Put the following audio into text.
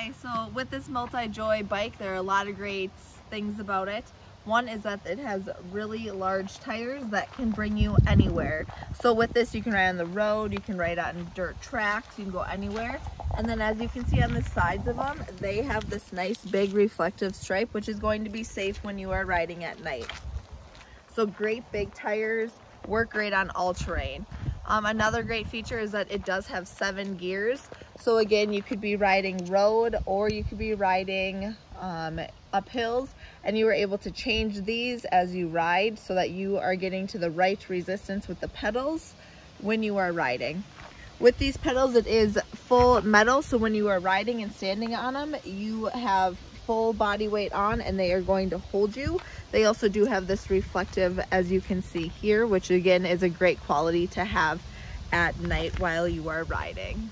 Hi, so with this multi-joy bike, there are a lot of great things about it. One is that it has really large tires that can bring you anywhere. So with this, you can ride on the road, you can ride on dirt tracks, you can go anywhere. And then as you can see on the sides of them, they have this nice big reflective stripe, which is going to be safe when you are riding at night. So great big tires, work great on all terrain. Another great feature is that it does have 7 gears. So again, you could be riding road or you could be riding up hills, and you are able to change these as you ride so that you are getting to the right resistance with the pedals when you are riding. With these pedals, it is full metal. So when you are riding and standing on them, you have full body weight on and they are going to hold you. They also do have this reflective, as you can see here, which again is a great quality to have at night while you are riding.